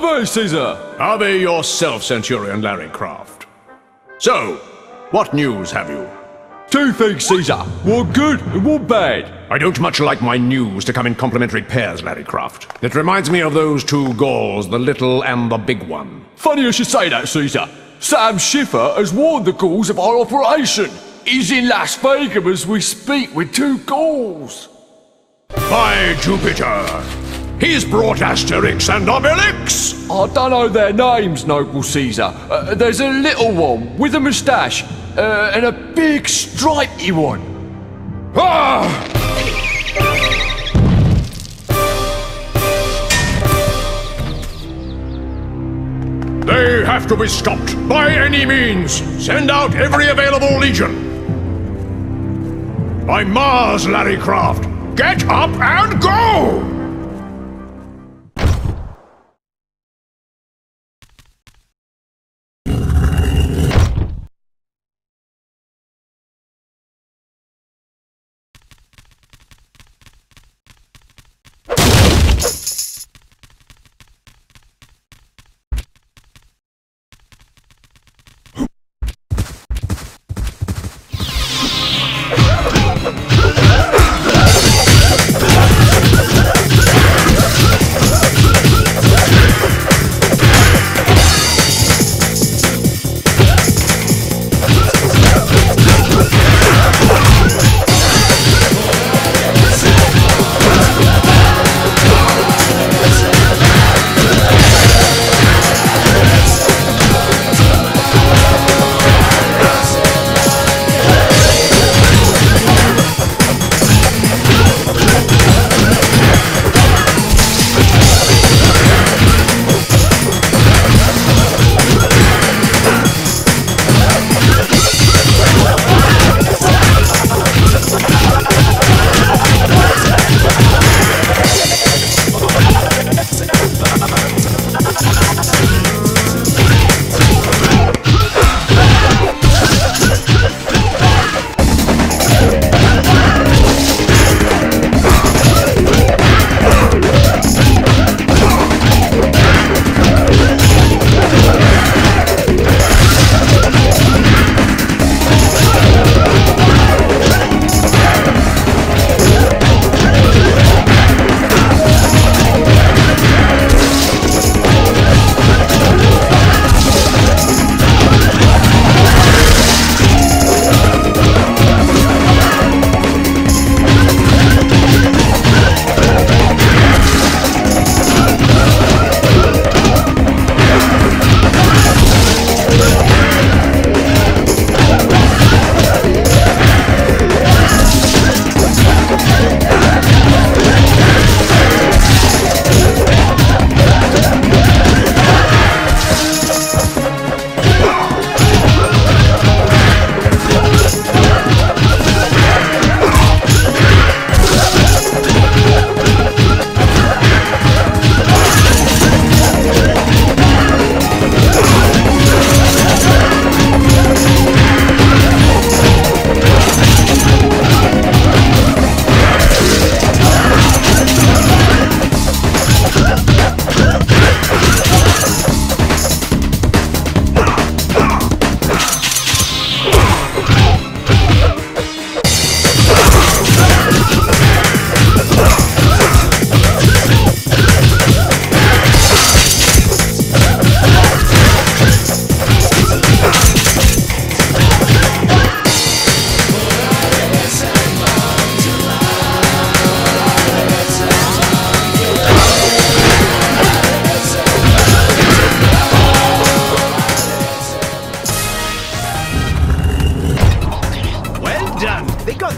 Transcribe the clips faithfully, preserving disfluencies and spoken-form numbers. Ave, Caesar! Ave yourself, Centurion Larry Craft. So, what news have you? Two things, Caesar. One good and one bad. I don't much like my news to come in complimentary pairs, Larry Craft. It reminds me of those two Gauls, the little and the big one. Funny you should say that, Caesar. Sam Schiffer has warned the Gauls of our operation. He's in Las Vegas as we speak with two Gauls. By Jupiter! He's brought Asterix and Obelix! I don't know their names, noble Caesar. Uh, there's a little one with a moustache. Uh, and a big stripy one. Ah! They have to be stopped by any means. Send out every available legion. By Mars, Larry Craft, get up and go!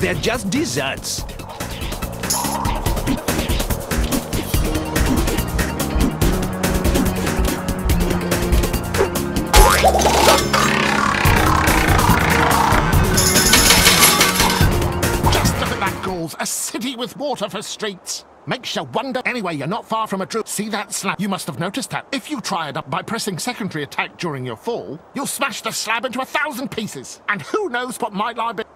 They're just desserts. Just the back Gauls, a city with water for streets. Makes you wonder. Anyway, you're not far from a troop. See that slab? You must have noticed that. If you try it up by pressing secondary attack during your fall, you'll smash the slab into a thousand pieces. And who knows what might lie beneath.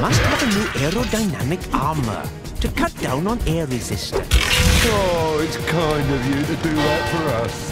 Must have a new aerodynamic armor to cut down on air resistance. Oh, it's kind of you to do that for us.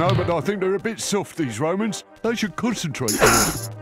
No, but I think they're a bit soft, these Romans. They should concentrate more.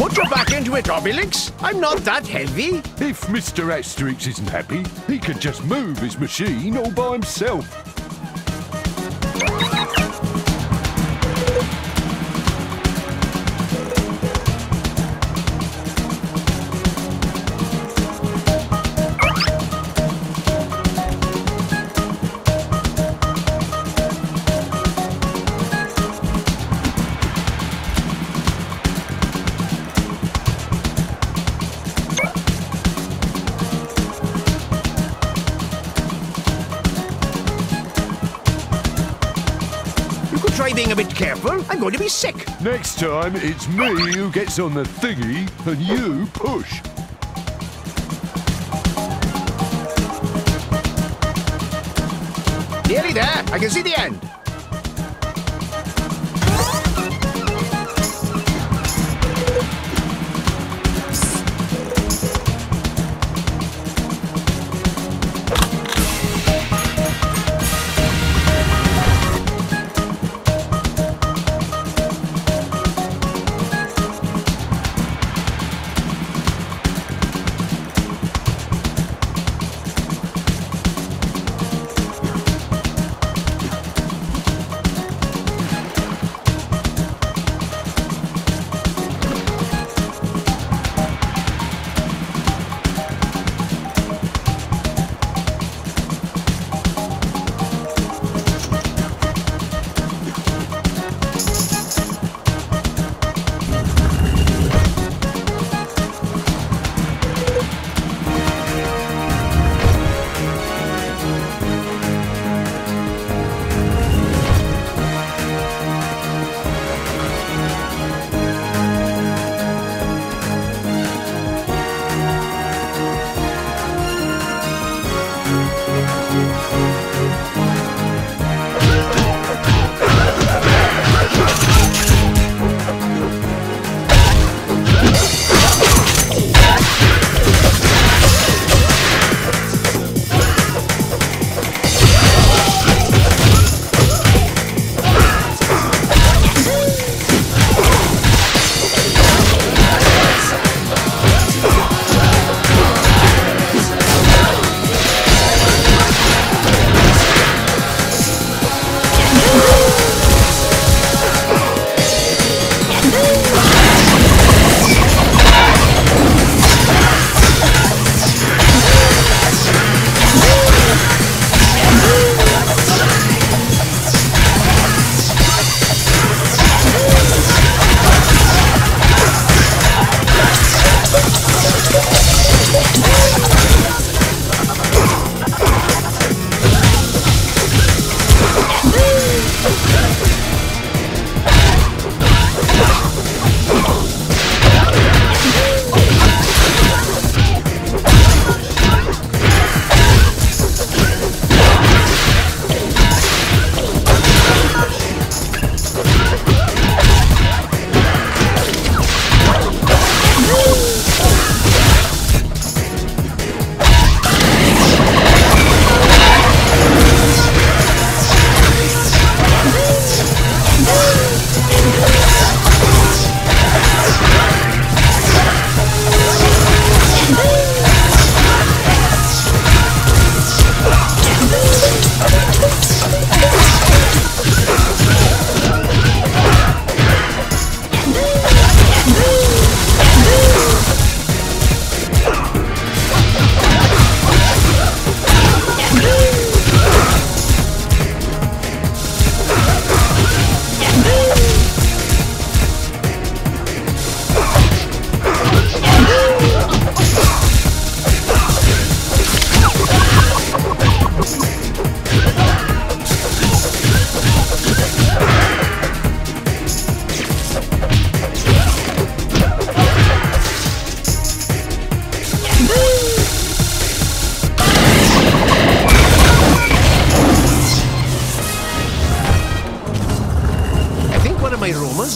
Put your back into it, Obelix. I'm not that heavy. If Mister Asterix isn't happy, he could just move his machine all by himself. Being a bit careful, I'm going to be sick. Next time, it's me who gets on the thingy and you push. Nearly there. I can see the end.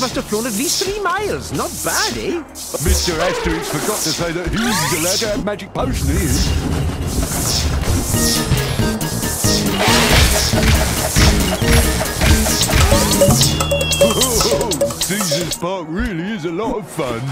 Must have flown at least three miles. Not bad, eh? Mister Asterix forgot to say that he's allowed to have magic potion, he is. Oh, Caesar's Park really is a lot of fun.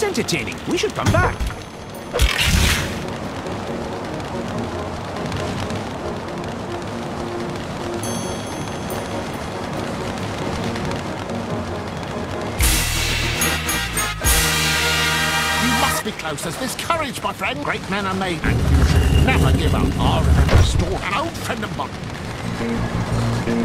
Entertaining. We should come back. You must be close as this courage, my friend. Great men are made, and you should never give up. I'll remember a store, an old friend of mine.